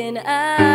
looking at